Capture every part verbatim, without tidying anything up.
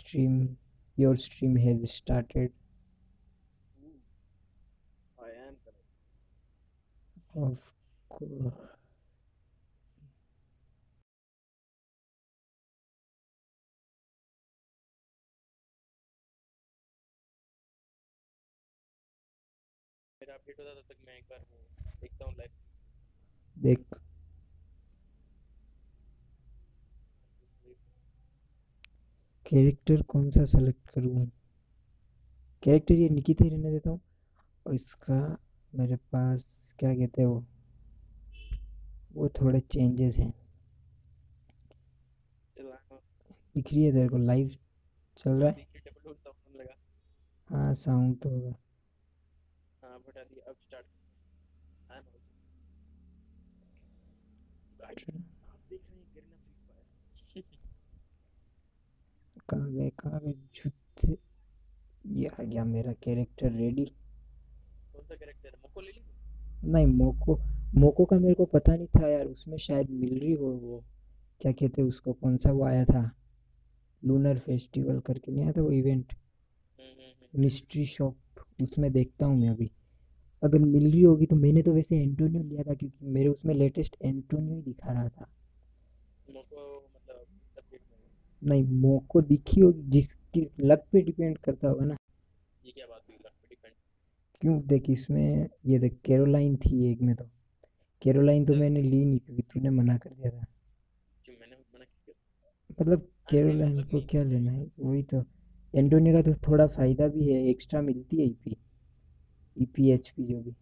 stream, your stream has started. I am connected. Of course. मेरा update होता तब तक मैं एक बार देखता हूँ लाइव। देख कैरेक्टर कौन सा सेलेक्ट करूँ, कैरेक्टर ये निकिता ही रहने देता हूँ। और इसका मेरे पास क्या कहते हैं वो वो थोड़े चेंजेस हैं। दिख रही है तेरे को लाइव चल रहा है? हाँ साउंड तो होगा। हाँ बता दी अब स्टार्ट। कहाँ गए कहाँ गए झूठे? ये आ गया मेरा कैरेक्टर रेडी। कौन सा कैरेक्टर? मोको ले ली? नहीं मोको मोको का मेरे को पता नहीं था यार, उसमें शायद मिल रही हो वो क्या कहते हैं उसको, कौन सा वो आया था लूनर फेस्टिवल करके नहीं आया था वो इवेंट, मिस्ट्री शॉप, उसमें देखता हूँ मैं अभी। अगर मिल रही होगी तो मैंने तो वैसे एंटोनियो लिया था क्योंकि मेरे उसमें लेटेस्ट एंटोनियो ही दिखा रहा था। नहीं मोको दिखी होगी, जिसकी लक पे डिपेंड करता होगा ना। ये क्या बात हुई लक पे डिपेंड क्यों? देख इसमें ये देख कैरोलाइन थी एक में, तो कैरोलाइन तो मैंने ली नहीं क्योंकि तूने मना कर दिया था। क्यों मैंने मना किया? मतलब कैरोलाइन को क्या लेना है, वही तो। एंटोनियो का तो थोड़ा फ़ायदा भी है, एक्स्ट्रा मिलती है E P E P H P जो भी।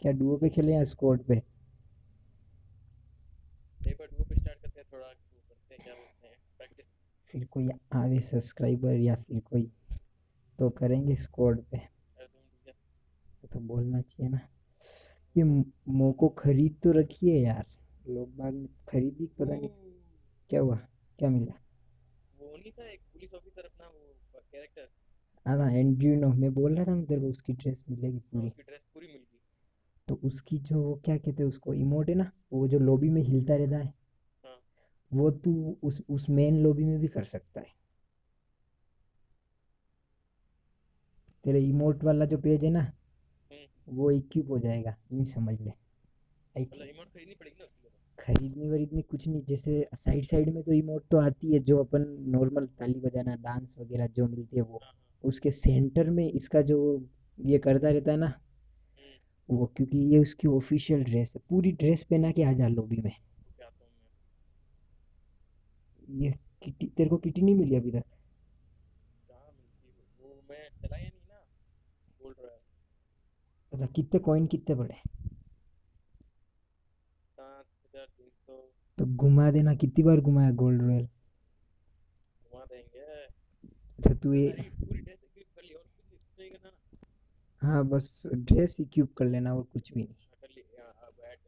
क्या डुओ पे खेलें या स्क्वाड पे? फिर कोई आवे सब्सक्राइबर या फिर कोई तो करेंगे स्क्वाड पे, तो बोलना चाहिए ना। ये मोको खरीद तो रखी है यार, लोग बाग ने खरीदी, पता नहीं क्या हुआ क्या मिला। वो नहीं था एक पुलिस ऑफिसर अपना वो कैरेक्टर? हाँ ना एंड्रिनो, मैं बोल रहा था ना तेरे को उसकी ड्रेस मिलेगी पूरी, उसकी ड्रेस पूरी मिल गई। तो उसकी जो वो क्या कहते हैं उसको इमोट है ना, वो जो लॉबी में हिलता रहता है वो तू उस उस मेन लॉबी में भी कर सकता है। तेरे इमोट वाला जो पेज है ना वो इक्विप हो जाएगा, यूँ समझ ले। इमोट खरीदनी पड़ेगी ना? खरीदनी वरीदनी कुछ नहीं, जैसे साइड साइड में तो इमोट तो आती है जो अपन नॉर्मल ताली बजाना डांस वगैरह जो मिलती है वो, उसके सेंटर में इसका जो ये करता रहता है ना वो, क्योंकि ये उसकी ऑफिशियल ड्रेस है। पूरी ड्रेस पहना के आ जा लॉबी में। ये किटी तेरे को किटी नहीं मिली अभी तक? वो मैं चलाया नहीं ना, बोल रहा है। कितने कॉइन कितने पड़े? सात हज़ार तीन सौ। तो घुमा देना, कितनी बार घुमाया गोल्ड रॉयल? घुमा देंगे। अच्छा तू ये पूरी ड्रेस इक्विप कर ली और कुछ नहीं करना ना? हाँ बस ड्रेस इक्विप कर लेना और कुछ भी नहीं कर ली। अब ऐड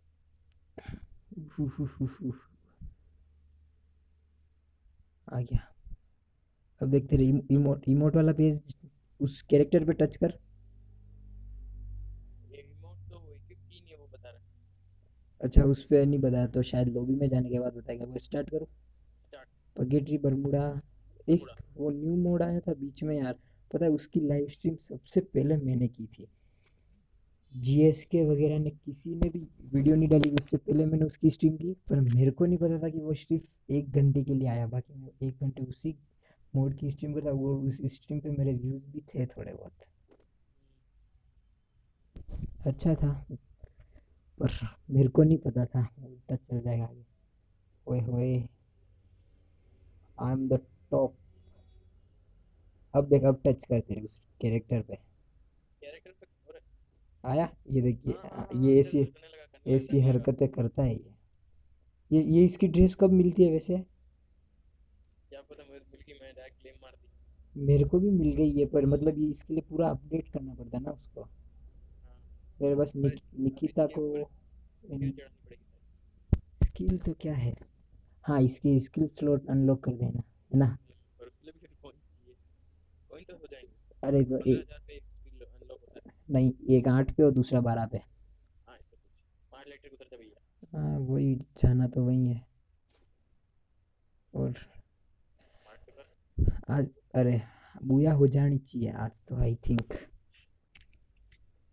आ गया। अब देखते रहे इमो, इमोट इमोट वाला पेज, उस कैरेक्टर पे टच कर। ये इमोट तो वो इक्कीस है वो बता रहा है। अच्छा उस पे नहीं बताया तो शायद लॉबी में जाने के बाद बताएगा। वो स्टार्ट करो। स्टार्ट। पगेट्री बरमुडा एक वो न्यू मोड आया था बीच में यार, पता है उसकी लाइव स्ट्रीम सबसे पहले मैंने की थी। जी एस के वगैरह ने किसी ने भी वीडियो नहीं डाली, उससे पहले मैंने उसकी स्ट्रीम की, पर मेरे को नहीं पता था कि वो सिर्फ एक घंटे के लिए आया। बाकी मैं एक घंटे उसी मोड की स्ट्रीम करता, वो उस स्ट्रीम पे मेरे व्यूज़ भी थे थोड़े बहुत, अच्छा था। पर मेरे को नहीं पता था उतना चल जाएगा आगे। ओए होए आई एम द टॉप। अब देख अब टच करते रहे उस कैरेक्टर पे। कैरेक्टर पे आया ये देखिए। हाँ, हाँ, ये ऐसी ऐसी हरकतें करता है ये ये ये इसकी ड्रेस कब मिलती है वैसे? क्या पता, मुझे मिल गई, मैं डायरेक्ट क्लेम मार दी। मेरे को भी मिल गई ये, पर मतलब ये इसके लिए पूरा अपडेट करना पड़ता है ना उसको। हाँ, मेरे बस निक, निकिता को स्किल तो क्या है, हाँ इसके स्किल स्लॉट अनलॉक कर देना है ना। अरे तो नहीं एक आठ पे और दूसरा बारह पे। हाँ वही जाना तो वही है। और आज अरे बुआ हो जानी चाहिए आज तो। आई थिंक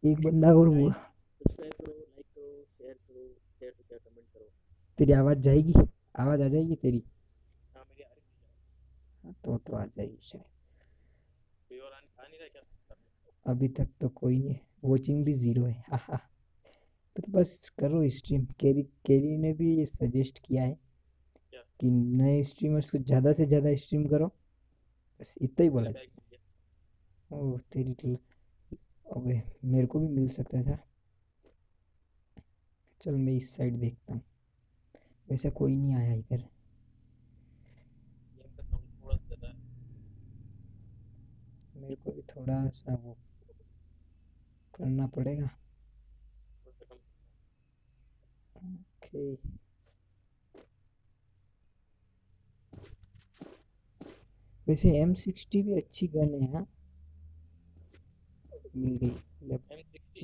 एक बंदा और हुआ। तेरी आवाज जाएगी, आवाज आ जाएगी तेरी? तो तो आ जाएगी शायद। अभी तक तो कोई नहीं, वॉचिंग भी जीरो है। हाँ तो बस करो स्ट्रीम। कैरी कैरी ने भी ये सजेस्ट किया है कि नए स्ट्रीमर्स को ज़्यादा से ज़्यादा स्ट्रीम करो, बस इतना ही बोला। ओह तेरी, अबे मेरे को भी मिल सकता था। चल मैं इस साइड देखता हूँ, वैसे कोई नहीं आया इधर। मेरे को भी थोड़ा सा वो करना पड़ेगा। ओके वैसे एम सिक्सटी भी अच्छी गन है। हाँ मिल गई।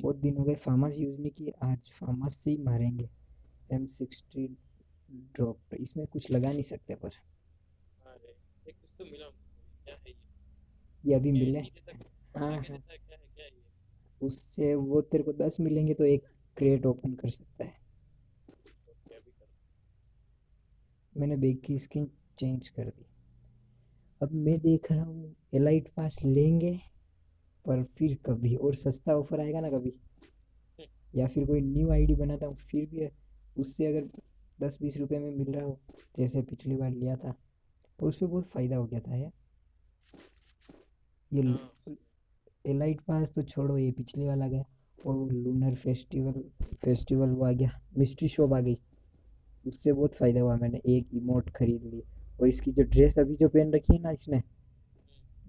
बहुत दिन हो गए फार्मास यूज़ नहीं की, आज फार्मास से ही मारेंगे। एम सिक्सटी ड्रॉप, इसमें कुछ लगा नहीं सकते पर। अरे एक कुछ तो मिला, क्या है ये? ये अभी मिले। हाँ हाँ उससे वो तेरे को दस मिलेंगे तो एक क्रेट ओपन कर सकता है। मैंने बैग की स्किन चेंज कर दी। अब मैं देख रहा हूँ एलाइट पास लेंगे, पर फिर कभी और सस्ता ऑफर आएगा ना कभी, या फिर कोई न्यू आईडी बनाता हूँ फिर भी उससे अगर दस बीस रुपए में मिल रहा हो जैसे पिछली बार लिया था, तो उस पर बहुत फ़ायदा हो गया था यार। ये एलाइट पास तो छोड़ो, ये पिछले वाला गया। और वो लूनर फेस्टिवल फेस्टिवल वो आ गया, मिस्ट्री शॉप आ गई, उससे बहुत फ़ायदा हुआ। मैंने एक इमोट खरीद ली, और इसकी जो ड्रेस अभी जो पहन रखी है ना इसने,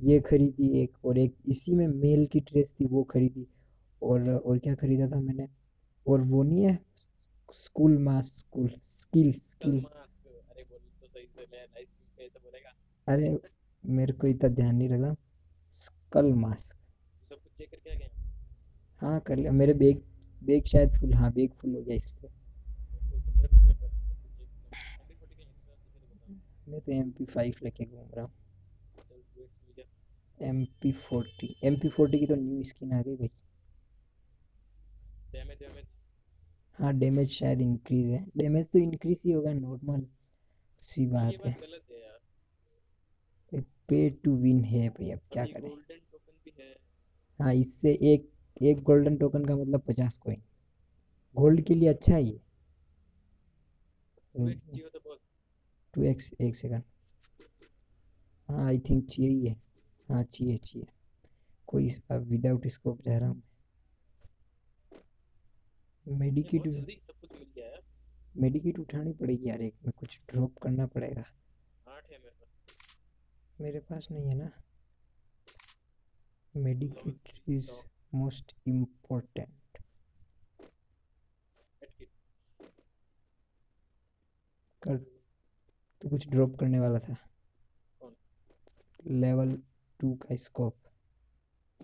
ये खरीदी एक, और एक इसी में मेल की ड्रेस थी वो खरीदी। और और क्या खरीदा था मैंने? और वो नहीं है school mass, school skill skill. अरे मेरे को इतना ध्यान नहीं रखा। स्कल मास्क सब कुछ चेक करके आ गया। हाँ कर लिया। मेरे बैग बैग शायद फुल, हाँ बैग फुल हो गया इसलिए। मैं तो एम पी फाइव लेके घूम रहा हूँ। M P forty M P forty की तो न्यू स्किन आ गई भाई। डैमेज डैमेज हाँ डैमेज शायद इंक्रीज है, डैमेज तो इंक्रीज ही होगा, नॉर्मल सी बात है। पे टू विन है भाई, अब क्या करें। गोल्डन टोकन भी है। हाँ इससे एक एक गोल्डन टोकन का मतलब पचास कॉइन। गोल्ड के लिए अच्छा है ये। टू एक्स एक सेकंड। हाँ आई थिंक चाहिए ही है। हाँ चाहिए चाहिए। कोई अब विदाउट स्कोप जा रहा हूँ। मेडिकेट मेडिकेट उठानी पड़ेगी यार। एक में कुछ ड्रॉप करना पड़ेगा। आठ है मेरे पास। मेरे पास नहीं है ना। Medkit is most important. कर तो कुछ ड्रॉप करने वाला था। लेवल टू का स्कोप।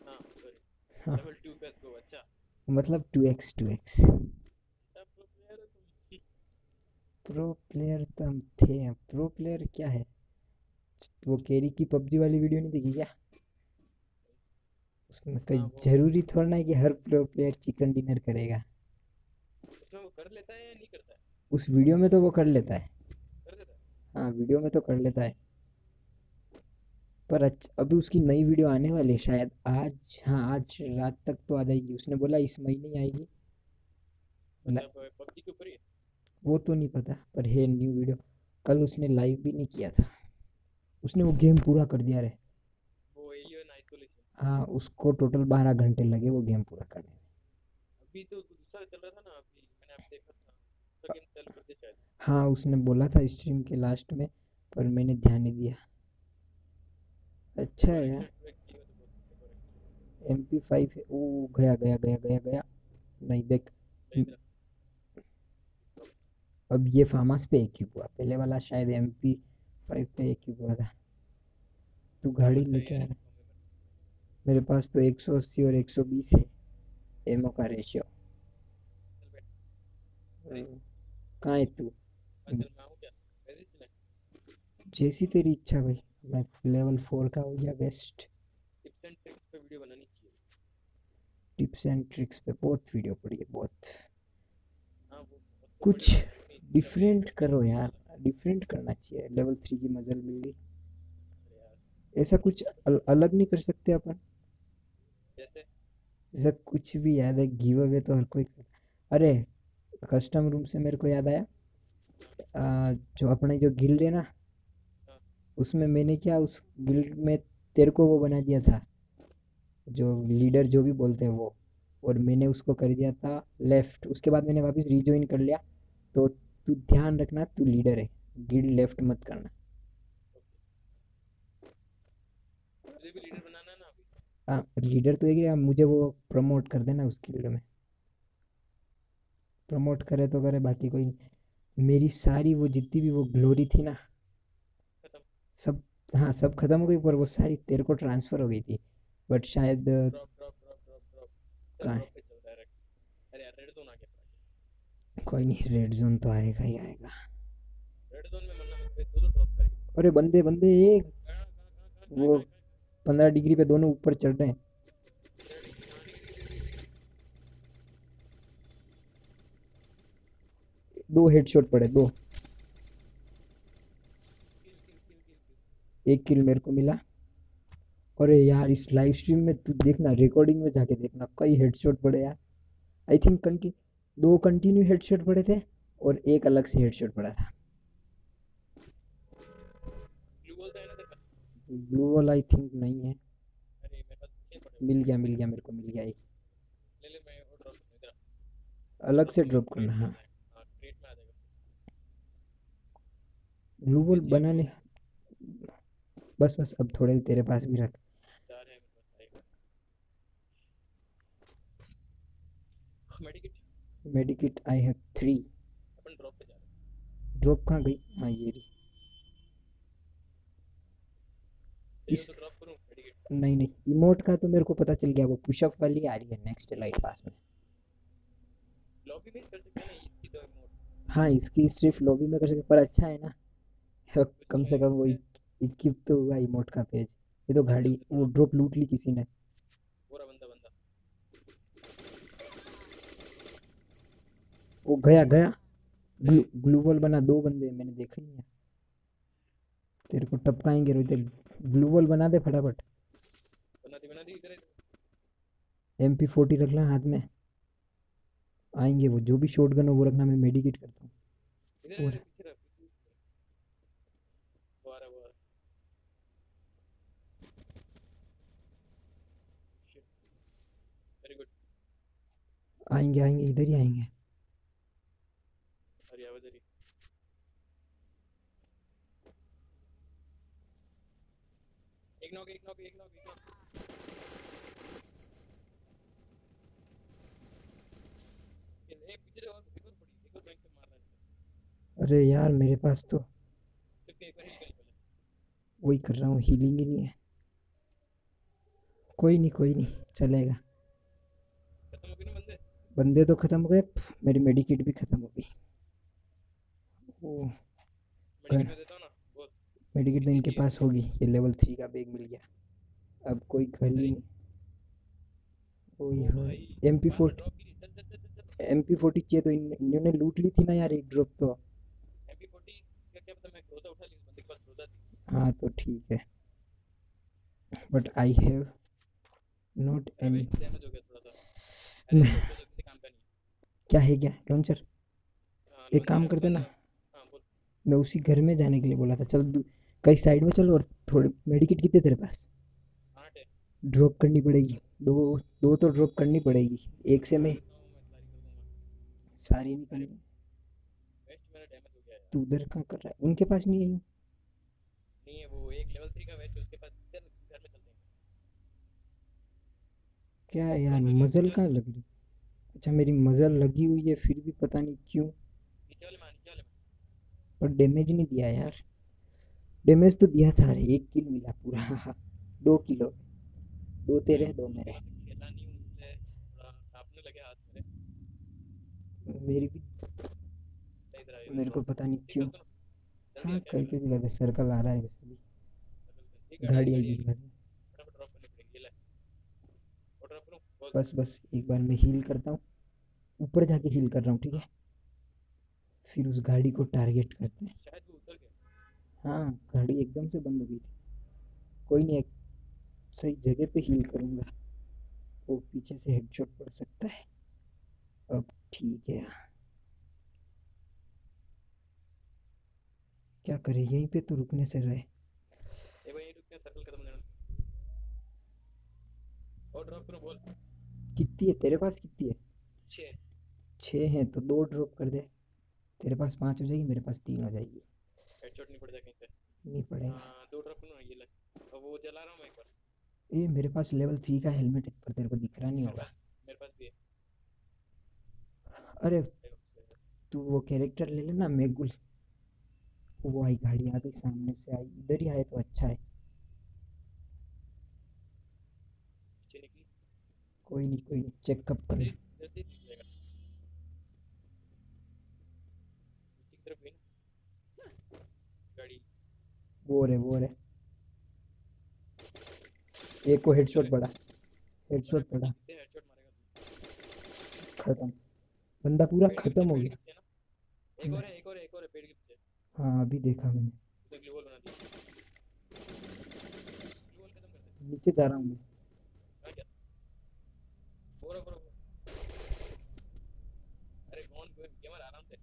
हाँ, हाँ। लेवल टू का स्कोप अच्छा मतलब two X two X. Pro player तुम थे? प्रो प्लेयर क्या है वो? कैरी की पबजी वाली वीडियो नहीं देखी क्या? उसमें कोई जरूरी थोड़ा ना है कि हर प्रो प्लेयर चिकन डिनर करेगा। तो वो कर लेता है या नहीं करता है? उस वीडियो में तो वो कर लेता है, कर लेता है? हाँ वीडियो में तो कर लेता है, पर अच्छा अभी उसकी नई वीडियो आने वाली है शायद आज। हाँ आज रात तक तो आ जाएगी। उसने बोला इस महीने ही आएगी। पबजी के ऊपर ही वो तो नहीं पता, पर है न्यू वीडियो। कल उसने लाइव भी नहीं किया था, उसने वो गेम पूरा कर दिया रे वो एलियन आइसोलेशन। हाँ उसको टोटल बारह घंटे लगे वो गेम पूरा करने में। अभी तो दूसरा चल रहा था ना, अभी मैंने आप देखा था गेम चल करते शायद। हाँ उसने बोला था स्ट्रीम के लास्ट में, पर मैंने ध्यान नहीं दिया। अच्छा है यार। एम पी फाइव है। ओ गया गया गया गया गया। नहीं देख अब ये फार्मास पे एक ही हुआ, पहले वाला शायद एम पी फाइव पे एक ही हुआ था। तू गाड़ी लेके आ रहा? मेरे पास तो एक सौ अस्सी और एक सौ बीस है एमओ का रेशियो। कहाँ है तू? जैसी तेरी इच्छा भाई। मैं लेवल फोर का हो गया बेस्ट। टिप्स एंड ट्रिक्स पे वीडियो बनानी चाहिए, टिप्स एंड ट्रिक्स पे बहुत वीडियो पड़ी है बहुत। हाँ, कुछ डिफरेंट करो यार, डिफरेंट करना चाहिए। लेवल थ्री की मजल मिल गई, ऐसा कुछ अल, अलग नहीं कर सकते अपन? जैसे जैसा कुछ भी याद है, गिव अवे तो हर कोई। अरे कस्टम रूम से मेरे को याद आया, आ, जो अपने जो गिल्ड है ना उसमें मैंने क्या उस गिल्ड में तेरे को वो बना दिया था जो लीडर जो भी बोलते हैं वो, और मैंने उसको कर दिया था लेफ्ट। उसके बाद मैंने वापस रिजॉइन कर लिया। तो तू ध्यान रखना, तू लीडर है, गिल्ड लेफ्ट मत करना। मुझे भी लीडर बनाना ना अभी। हाँ लीडर तो एक, मुझे वो प्रमोट कर देना उस गिल्ड में, प्रमोट करे तो करे, बाकी कोई नहीं। मेरी सारी वो जितनी भी वो ग्लोरी थी ना सब, हाँ सब खत्म हो गई, पर वो सारी तेरे को ट्रांसफर हो गई थी। बट शायद कहाँ कोई नहीं, रेड जोन तो आएगा ही आएगा। रेड जोन में मरना मत, दो दो ड्रॉप करेंगे। अरे बंदे बंदे एक गाना, गाना, गाना, वो पंद्रह डिग्री पे दोनों ऊपर चढ़ रहे हैं। दो हेडशॉट पड़े, दो एक किल मेरे को मिला। अरे यार इस लाइव स्ट्रीम में तू देखना, रिकॉर्डिंग में जाके देखना, कई हेडशॉट पड़े यार। आई थिंक कंटिन्यू दो कंटिन्यू हेडशॉट पड़े थे और एक अलग से हेडशॉट पड़ा था। ब्लू वॉल आई थिंक नहीं है। अरे मेरे पास मिल गया, मिल गया मेरे को, मिल गया एक। ले ले मैं वो ड्रॉप इधर अलग से ड्रॉप करना। हाँ क्रेट में आ जाएगा ब्लू वॉल बनाने। बस बस अब थोड़े तेरे पास भी रख। Medkit I have three. अपन ड्रॉप पे जा रहे हैं। ड्रॉप कहाँ गई? हाँ ये रही। इस तो ड्रॉप करूँ मेडिकेट? नहीं नहीं, इमोट का तो मेरे को पता चल गया, वो पुशअप वाली आ रही है नेक्स्ट लाइट पास में। लॉबी में कर सकते हैं इसकी दो इमोट। हाँ इसकी सिर्फ लॉबी में कर सकते, पर अच्छा है ना कम से कम वो इक्विप तो हुआ इमोट का पेज। ये तो गाड़ी वो ड्रॉप लूट ली किसी ने। वो गया गया ग्लू ग्लूवॉल बना, दो बंदे मैंने देखा ही है। तेरे को टपकाएंगे रोहित, ग्लूवॉल बना दे फटाफट। बना दी बना दी इधर। एम पी फोर्टी रखना हाथ में, आएंगे वो। जो भी शॉटगन हो वो रखना, मैं मेडिकेट करता हूँ। और आएंगे आएंगे इधर ही आएंगे। एक नॉक एक नॉक एक नॉक एक नॉक। अरे यार मेरे पास तो वही कर रहा हूँ, हीलिंग ही नहीं है। कोई नहीं कोई नहीं चलेगा। बंदे तो खत्म हो गए, मेरी मेडिकेट भी खत्म हो गई। मेडिकेट तो इनके पास होगी। ये लेवल थ्री का बैग मिल गया, अब कोई गली नहीं। M P forty M P forty चाहिए तो इन, इन्होंने लूट ली थी ना यार एक ड्रॉप तो। हाँ तो ठीक है, but I have not any. क्या है क्या लॉन्चर? एक काम करते ना, मैं उसी घर में जाने के लिए बोला था। चल कई साइड में चलो। और थोड़े मेडिकेट कितने तेरे पास? ड्रॉप करनी पड़ेगी, दो दो तो ड्रॉप करनी पड़ेगी। एक से मैं सारी निकल गई। तू उधर कहाँ कर रहा है? उनके पास नहीं है यूँ। नहीं है वो एक लेवल थ्री का वेस्ट उसके पास। चल घर में चलते हैं। क्या यार मजल कहाँ लग रही? अच्छा मेरी मजल लगी हुई है फिर भी पता नहीं क्यों, पर डैमेज नहीं दिया यार। डैमेज तो दिया था। अरे एक किल मिला पूरा, दो किलो, दो तेरे दो मेरे। आपने लगे हाथ मेरे, मेरी भी मेरे को पता नहीं क्यों। हाँ कहीं पे भी लगे। सर्कल आ रहा है वैसे भी, गाड़ी आएगी, गाड़ी। बस बस एक बार मैं हील करता हूँ, ऊपर जाके हील कर रहा हूँ, ठीक है। फिर उस गाड़ी को टारगेट करते हैं। हाँ गाड़ी एकदम से बंद हो गई थी, कोई नहीं, सही जगह पे हील करूँगा, वो पीछे से हेडशॉट पड़ सकता है। अब ठीक है, क्या करें, यहीं पे तो रुकने से रहे। ये भाई रुकने, सर्कल खत्म करना। और ड्रॉप करो, बोल कितनी है तेरे पास, कितनी है? छः छः हैं तो दो ड्रॉप कर दे, तेरे पास पाँच हो जाएगी, मेरे पास तीन हो जाएगी। हेडशॉट नहीं पड़ जाएगा, नहीं पड़ेगा। हाँ दो ड्रॉप करो, ये लग अब वो जला रहा हूँ मैं एक बार। ये मेरे पास लेवल थ्री का हेलमेट है, पर तेरे को दिख रहा नहीं होगा। मेरे पास भी है। अरे तू वो कैरेक्टर ले लेना मेगुल। वो आई गाड़ी, आ गई सामने से, आई इधर ही आए तो अच्छा है। कोई नहीं कोई नहीं, चेकअप कर गाड़ी। वो रे वो रे, एक को हेडशॉट पड़ा, हेडशॉट पड़ा, खत्म, बंदा पूरा खत्म हो गया। एक और है, एक और है, एक और है पेड़ के पीछे। हाँ अभी देखा मैंने, नीचे जा रहा हूँ मैं। अरे कौन गेमर आराम से।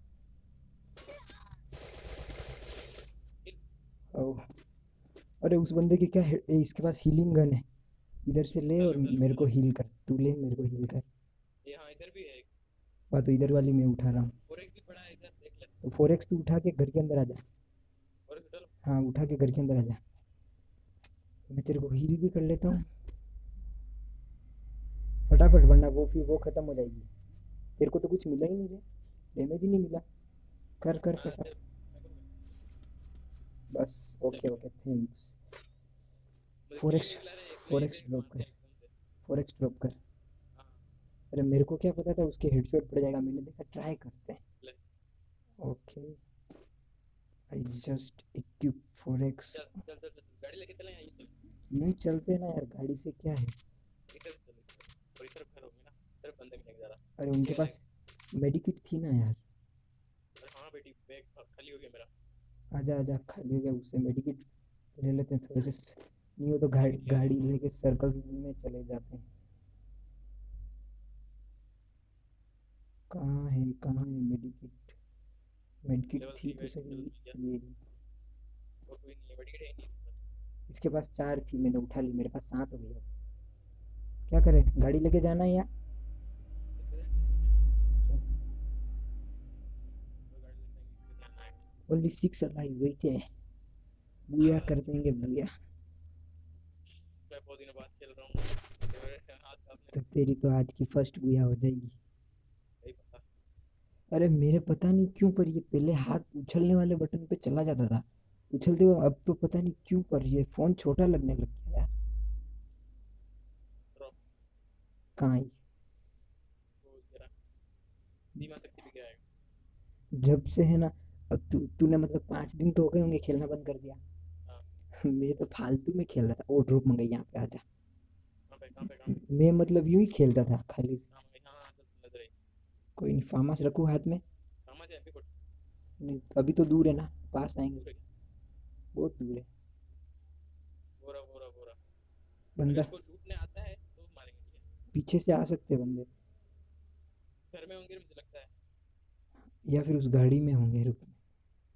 अरे उस बंदे के क्या, इसके पास हीलिंग गन है, इधर से ले और मेरे को हील कर, तू ले मेरे को हील कर। यहाँ इधर भी है, बात तो इधर वाली मैं उठा रहा हूँ। तो फोर एक्स तू उठा के घर के अंदर आ जा। हाँ उठा के घर के अंदर आ जा, मैं तेरे को हील भी कर लेता हूँ फटाफट, वरना वो फिर वो ख़त्म हो जाएगी। तेरे को तो कुछ मिला ही नहीं है, डैमेज ही नहीं मिला। कर कर फटाफट, बस okay okay thanks. Four X four X drop कर, फोर एक्स ड्रॉप कर। अरे मेरे को क्या पता था उसके हेडशॉट पड़ जाएगा, मैंने देखा ट्राई करते हैं। Okay I just equip four X. गाड़ी लेके चले यार, नहीं चलते ना यार, गाड़ी से क्या है। अरे उनके पास मेडिकिट थी ना यार। हाँ बेटी बैग खाली हो गया मेरा, आजा आजा, खाली हो गया, उससे मेडिकिट ले लेते हैं थोड़े से, नहीं हो तो गाड़ी गाड़ी लेके सर्कल्स में चले जाते हैं। कहाँ है कहाँ है मेडिकिट, मेडिकिट थी तो सही। ये और कोई नहीं है, मेडिकिट है नहीं इसके पास। चार थी, मैंने उठा ली, मेरे पास सात हो गई। अब क्या करें, गाड़ी लेके जाना है या ओनली सिक्स अलाइव, वही थे बुआ कर देंगे बुआ। मैं बहुत दिनों बाद खेल रहा हूँ, तो तेरी तो आज की फर्स्ट बुआ हो जाएगी। अरे मेरे पता नहीं क्यों पर ये पहले हाथ उछलने वाले बटन पे चला जाता था उछलते हुए, अब तो पता नहीं क्यों पर ये फोन छोटा लगने लग गया यार। कहाँ जब से है ना, अब तू तूने मतलब पाँच दिन तो हो गए होंगे खेलना बंद कर दिया। मैं तो फालतू में खेल रहा था। ओ ड्रॉप मंगाई यहाँ पे, आजा। मैं मतलब यूँ ही खेलता था खाली से। कोई नहीं, फार्मास रखो हाथ में। नहीं अभी तो दूर है ना, पास आएंगे, बहुत दूर है। बोरा, बोरा, बोरा। बंदा लूटने आता है तो मारेंगे, पीछे से आ सकते हैं बंदे। घर में होंगे मुझे लगता है, या फिर उस गाड़ी में होंगे, रुक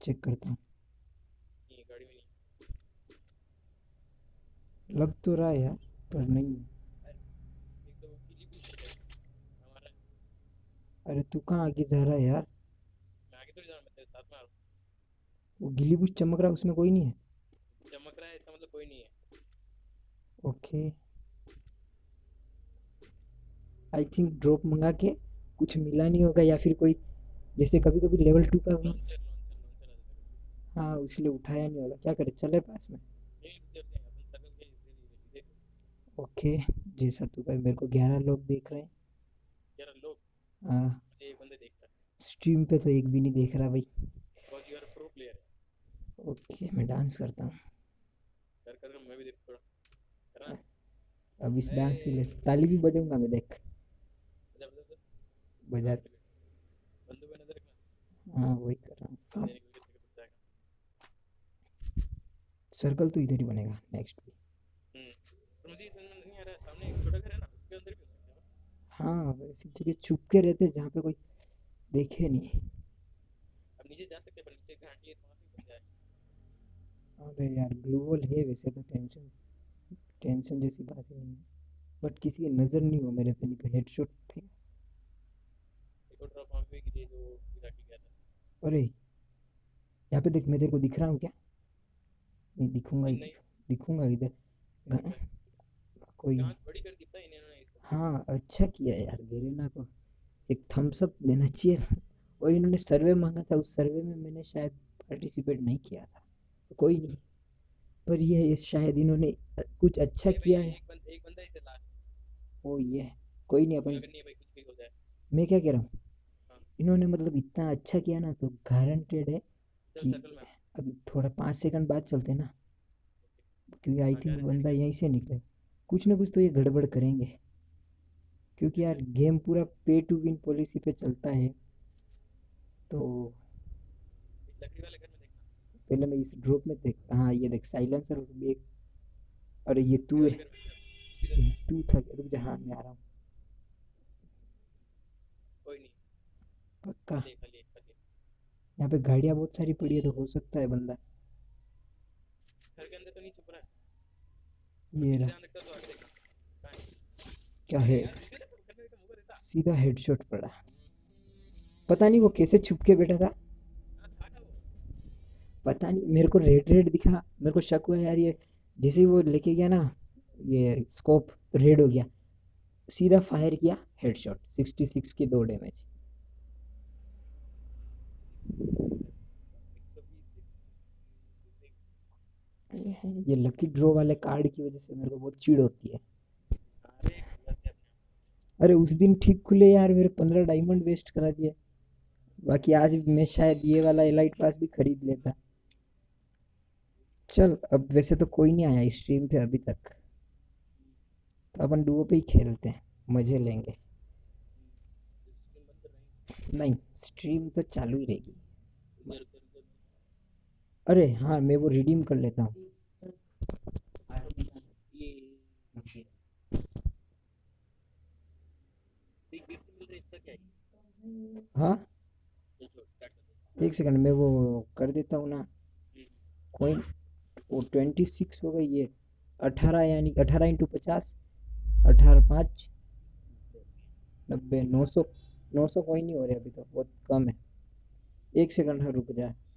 चेक करता हूँ। लग तो रहा है यार पर नहीं। अरे तू कहाँ आगे जा रहा है यार, मैं आगे तो जा रहा हूँ, मैं तेरे साथ में आ रहा हूँ। वो गिली बुश चमक रहा है, उसमें कोई नहीं है। चमक रहा है इसका मतलब कोई नहीं है। ओके आई थिंक ड्रॉप मंगा के कुछ मिला नहीं होगा, या फिर कोई जैसे कभी कभी लेवल टू का भी। हाँ इसलिए उठाया नहीं होगा, क्या करे, चले पास में। ओके जैसा तू कहे, मेरे को ग्यारह लोग देख रहे हैं। ग्यारह लोग? हाँ स्ट्रीम पे तो एक भी नहीं देख रहा भाई। ओके मैं डांस करता हूँ, मैं भी देख रहा हूं। अब इस डांस के लिए ताली भी बजाऊंगा मैं, देख बजा। बंदूक पे नजर रखना। हां वही कर रहा हूं। सर्कल तो इधर ही बनेगा नेक्स्ट भी। हम्म मुझे समझ में नहीं आ रहा, सामने एक छोटा घर है ना उसके अंदर भी। हां वैसे जगह छुप के रहते जहां पे कोई देखे नहीं। अब नीचे जा सकते पर नीचे घाटी है वहां पे बचा है। अरे यार ग्लू वॉल है वैसे तो, टेंशन टेंशन जैसी बात ही नहीं है, बट किसी की नजर नहीं हो मेरे पे, नहीं तो हेडशॉट थे। एक और ड्रॉप वहां पे गिरे जो गिराकी गया था। अरे यहां पे देख, मैं तेरे को दिख रहा हूं क्या? नहीं दिखूंगा ही, दिखूंगा इधर कोई। जांच बड़ी कर दी था इन्होंने। हाँ अच्छा किया यार, गरेना को एक थम्स अप देना चाहिए। और इन्होंने सर्वे मांगा था, उस सर्वे में मैंने शायद पार्टिसिपेट नहीं किया था, कोई नहीं, पर ये शायद इन्होंने कुछ अच्छा किया है। एक बंदा एक बंदा इसे लास्ट ओ ये कोई नहीं अपन नहीं भाई, कुछ भी हो जाए। मैं क्या कह रहा हूँ, इन्होंने मतलब इतना अच्छा किया ना, तो गारंटेड है कि अभी थोड़ा पाँच सेकंड बाद चलते ना, क्योंकि आई थिंक बंदा यहीं से निकले, कुछ ना कुछ तो ये गड़बड़ करेंगे, क्योंकि यार गेम पूरा पे टू विन पॉलिसी पे चलता है। तो पहले मैं इस ड्रॉप में देख। हाँ ये देख साइलेंसर और एक, अरे ये तू है, तू था, रुक जा। हाँ मैं आ रहा हूँ, कोई नहीं पक्का। यहाँ पे गाड़ियाँ बहुत सारी पड़ी है, तो हो सकता है बंदा घर के अंदर तो नहीं छुप रहा है। ये रहा, क्या है, सीधा हेडशॉट पड़ा। पता नहीं वो कैसे छुप के बैठा था, पता नहीं मेरे को रेड रेड दिखा, मेरे को शक हुआ यार ये, जैसे ही वो लेके गया ना ये स्कोप, रेड हो गया, सीधा फायर किया, हेडशॉट सिक्सटी सिक्स के दो डैमेज। ये लकी ड्रॉ वाले कार्ड की वजह से मेरे को बहुत चिढ़ होती है। अरे उस दिन ठीक खुले यार, मेरे पंद्रह डायमंड वेस्ट करा दिए, बाकी आज मैं शायद ये वाला एलाइट पास भी खरीद लेता। चल अब वैसे तो कोई नहीं आया स्ट्रीम पे अभी तक, तो अपन डुओ पे ही खेलते हैं, मजे लेंगे। नहीं स्ट्रीम तो चालू ही रहेगी। अरे हाँ मैं वो रिडीम कर लेता हूँ। हाँ एक सेकंड में वो कर देता हूँ ना। कोई वो ट्वेंटी सिक्स हो गई, ये अठारह, यानी अठारह इंटू पचास, अठारह पाँच नब्बे, नौ सौ नौ सौ कोई नहीं हो रहे अभी तो, बहुत कम है। एक सेकंड है रुक जाए।